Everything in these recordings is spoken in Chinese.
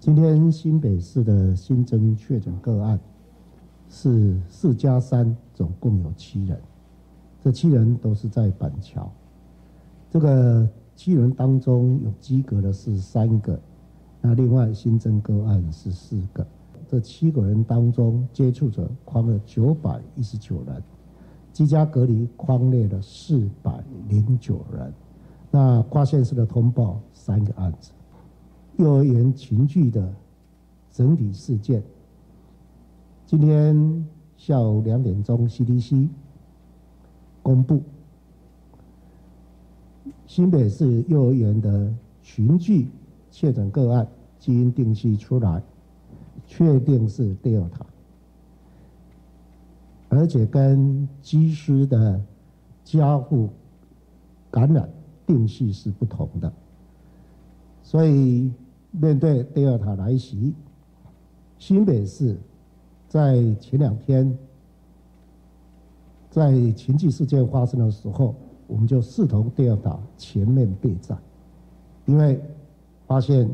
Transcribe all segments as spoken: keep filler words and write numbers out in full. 今天新北市的新增确诊个案是四加三，总共有七人，这七人都是在板桥。这个七人当中有及格的是三个，那另外新增个案是四个。这七个人当中，接触者框了九百一十九人，居家隔离框列了四百零九人。那跨县市的通报三个案子。 幼儿园群聚的整体事件，今天下午两点钟 ，C D C 公布新北市幼儿园的群聚确诊个案基因定序出来，确定是德尔塔，而且跟机师的家户感染定序是不同的，所以。 面对德尔塔来袭，新北市在前两天在群聚事件发生的时候，我们就视同德尔塔全面备战，因为发现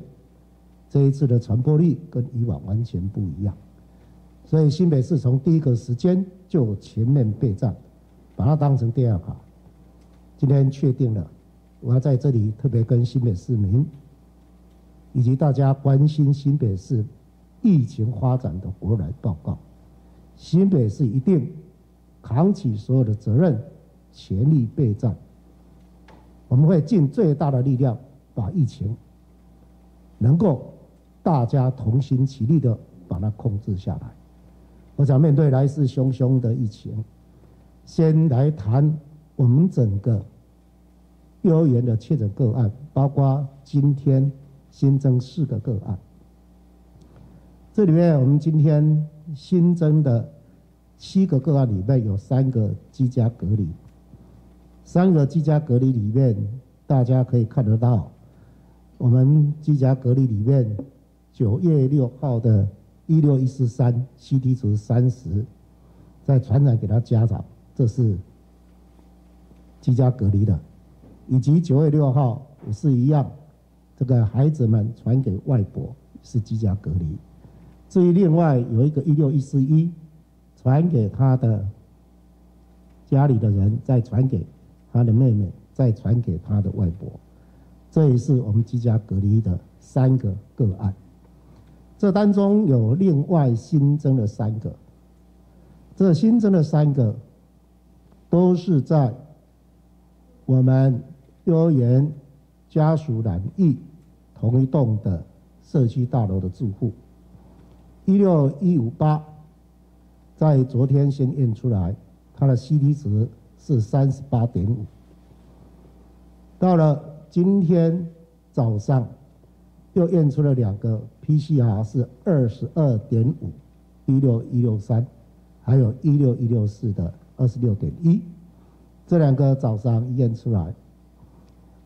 这一次的传播力跟以往完全不一样，所以新北市从第一个时间就全面备战，把它当成德尔塔。今天确定了，我要在这里特别跟新北市民。 以及大家关心新北市疫情发展的国来报告，新北市一定扛起所有的责任，全力备战。我们会尽最大的力量，把疫情能够大家同心齐力的把它控制下来。我想面对来势汹汹的疫情，先来谈我们整个幼儿园的确诊个案，包括今天。 新增四个个案，这里面我们今天新增的七个个案里面有三个居家隔离，三个居家隔离里面，大家可以看得到，我们居家隔离里面九月六号的一六一四三 C T 值三十，再传染给他家长，这是居家隔离的，以及九月六号也是一样。 这个孩子们传给外婆是居家隔离，至于另外有一个一六一四一，传给他的家里的人，再传给他的妹妹，再传给他的外婆，这也是我们居家隔离的三个个案。这当中有另外新增的三个，这新增的三个都是在我们幼儿园。 家属染疫，同一栋的社区大楼的住户，一六一五八，在昨天先验出来，它的 C T 值是 三十八点五。到了今天早上，又验出了两个 P C R 是 二十二点五， 一六一六三，还有一六一六四的 二十六点一， 这两个早上验出来。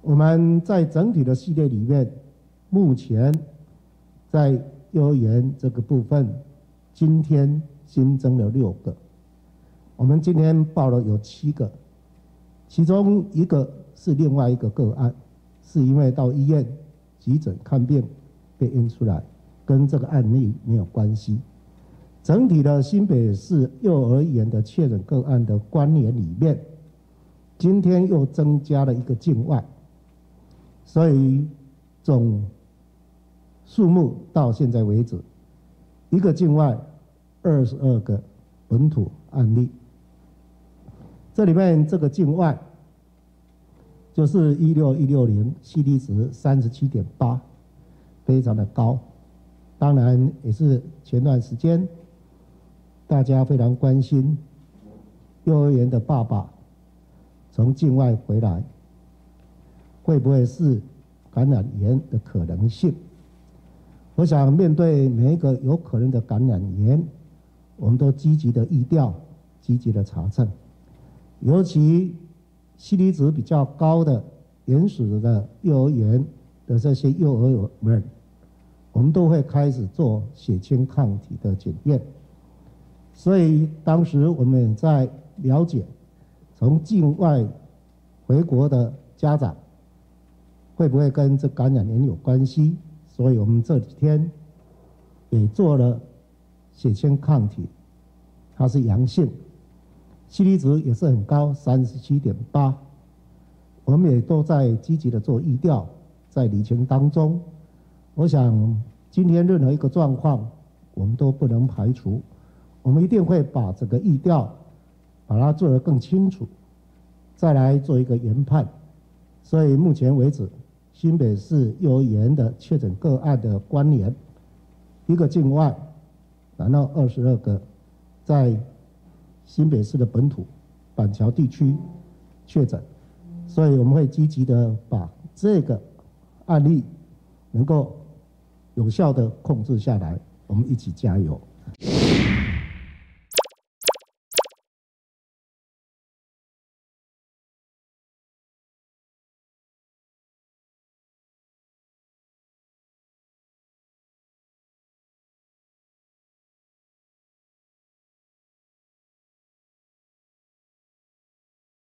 我们在整体的系列里面，目前在幼儿园这个部分，今天新增了六个。我们今天报了有七个，其中一个是另外一个个案，是因为到医院急诊看病被验出来，跟这个案例没有关系。整体的新北市幼儿园的确诊个案的关联里面，今天又增加了一个境外。 所以总数目到现在为止，一个境外，二十二个本土案例。这里面这个境外就是一六一六零 C T 值三十七点八，非常的高。当然也是前段时间大家非常关心幼儿园的爸爸从境外回来。 会不会是感染源的可能性？我想，面对每一个有可能的感染源，我们都积极的疫调，积极的查证。尤其 C T 值比较高的原始的幼儿园的这些幼儿们，我们都会开始做血清抗体的检验。所以，当时我们在了解从境外回国的家长。 会不会跟这感染源有关系？所以我们这几天也做了血清抗体，它是阳性 ，C T 值也是很高， 三十七点八。我们也都在积极的做疫调，在理清当中。我想今天任何一个状况，我们都不能排除，我们一定会把这个疫调把它做得更清楚，再来做一个研判。所以目前为止，新北市幼儿园的确诊个案的关联，一个境外，然后二十二个在新北市的本土板桥地区确诊，所以我们会积极的把这个案例能够有效的控制下来，我们一起加油。